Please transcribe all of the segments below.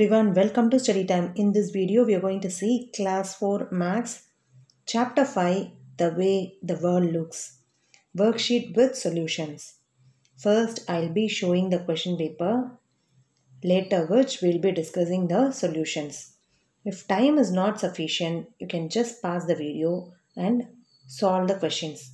everyone, welcome to Study Time. In this video we are going to see class 4 maths chapter 5, the way the world looks, worksheet with solutions. First I'll be showing the question paper, later which we'll be discussing the solutions. If time is not sufficient, you can just pause the video and solve the questions.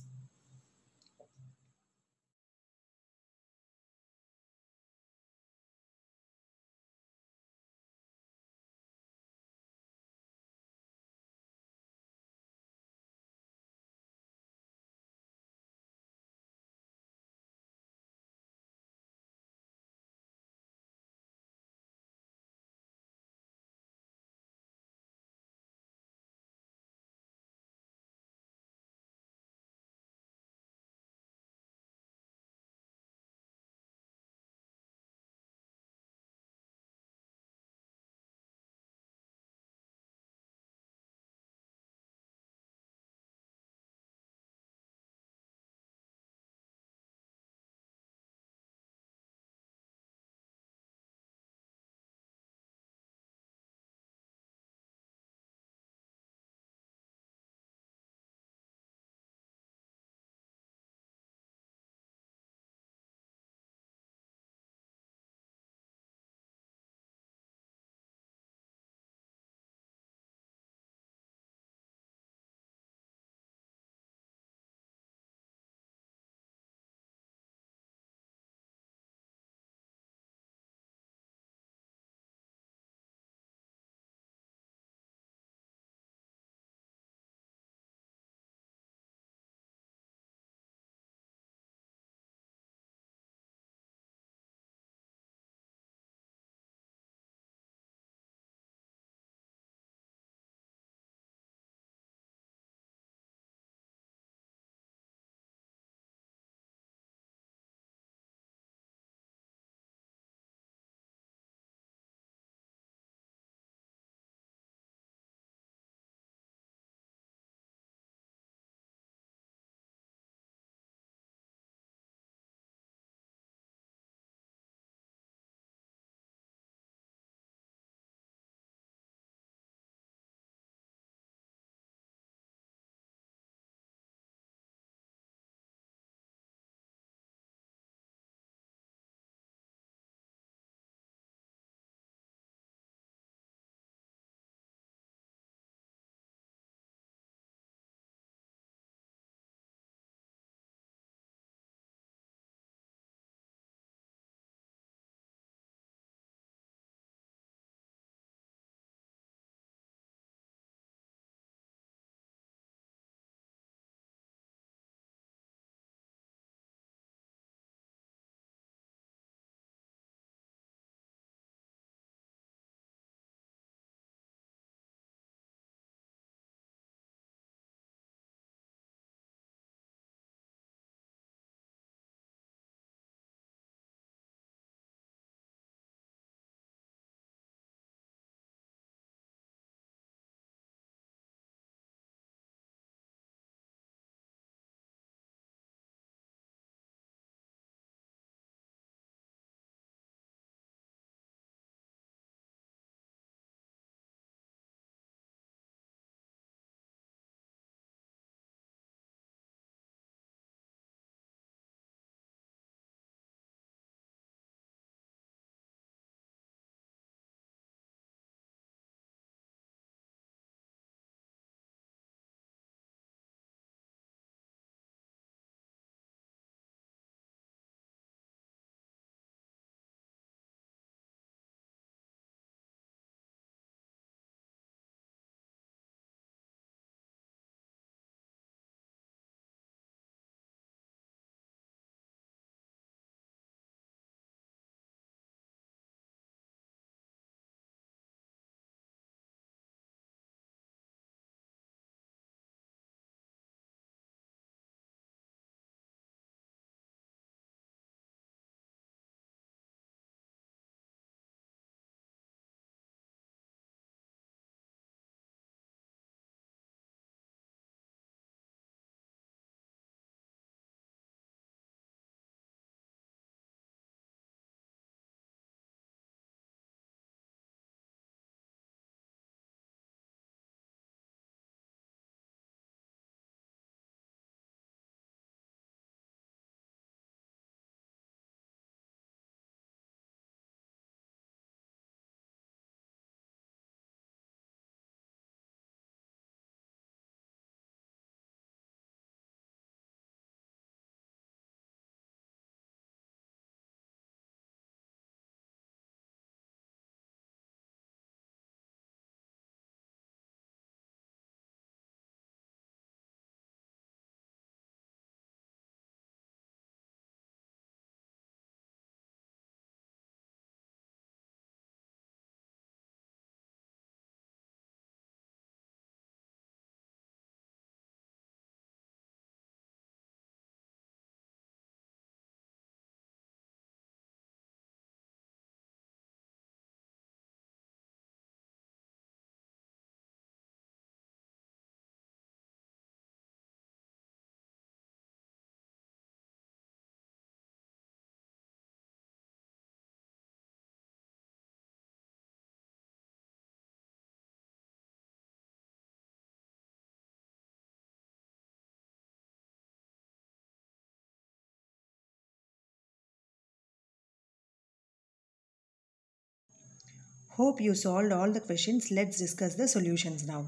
Hope you solved all the questions. Let's discuss the solutions now.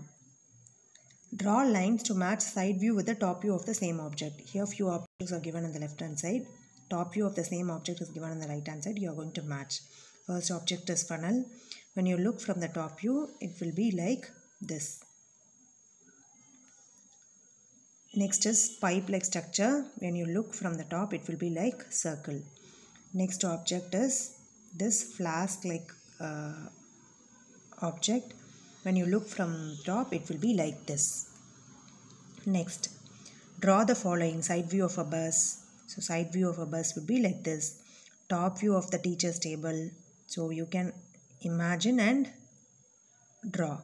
Draw lines to match side view with the top view of the same object. Here few objects are given on the left hand side. Top view of the same object is given on the right hand side. You are going to match. First object is funnel. When you look from the top view, it will be like this. Next is pipe-like structure. When you look from the top, it will be like circle. Next object is this flask-like object. When you look from top, it will be like this. Next, draw the following side view of a bus. So side view of a bus would be like this. Top view of the teacher's table. So you can imagine and draw.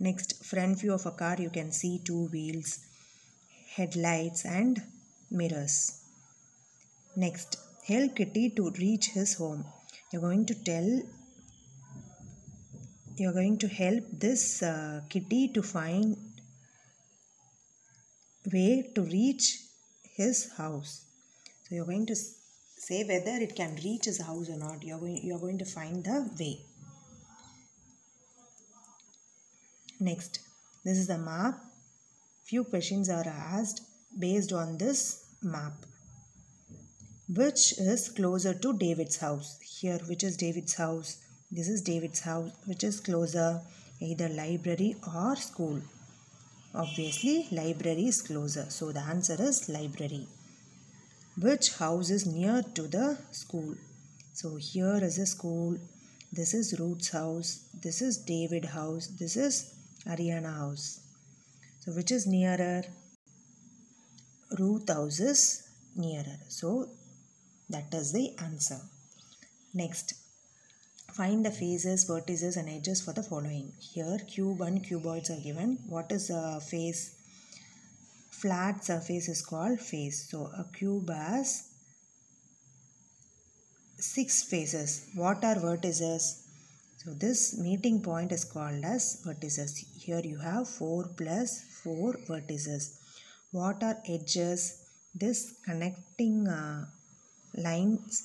Next, front view of a car. You can see two wheels, headlights and mirrors. Next, help Kitty to reach his home. You're going to help this Kitty to find way to reach his house. So you're going to say whether it can reach his house or not. You're going to find the way. Next, this is the map. Few questions are asked based on this map. Which is closer to David's house? Here, which is David's house? This is David's house. Which is closer? Either library or school. Obviously, library is closer. So the answer is library. Which house is near to the school? So here is a school. This is Ruth's house. This is David's house. This is Ariana's house. So which is nearer? Ruth's house is nearer. So that is the answer. Next, find the faces, vertices and edges for the following. Here cube and cuboids are given. What is a face? Flat surface is called face. So a cube has 6 faces. What are vertices? So this meeting point is called as vertices. Here you have 4 plus 4 vertices. What are edges? This connecting lines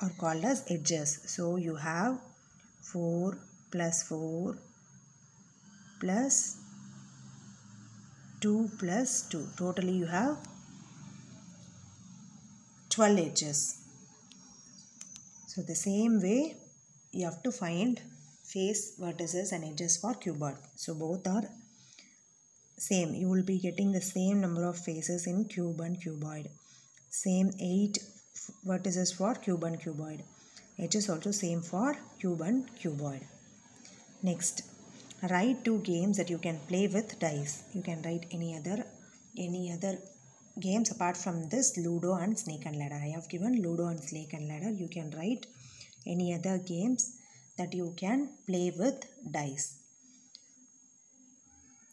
are called as edges. So you have 4 plus 4 plus 2 plus 2. Totally you have 12 edges. So the same way you have to find face, vertices and edges for cuboid. So both are same. You will be getting the same number of faces in cube and cuboid. Same 8 vertices for cube and cuboid. Edges also same for cube and cuboid. Next, write 2 games that you can play with dice. You can write any other games apart from this Ludo and Snake and Ladder. I have given Ludo and Snake and Ladder. You can write any other games that you can play with dice.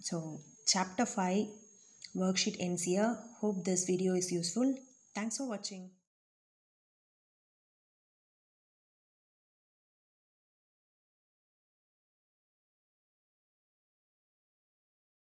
So chapter 5 worksheet ends here. Hope this video is useful. Thanks for watching.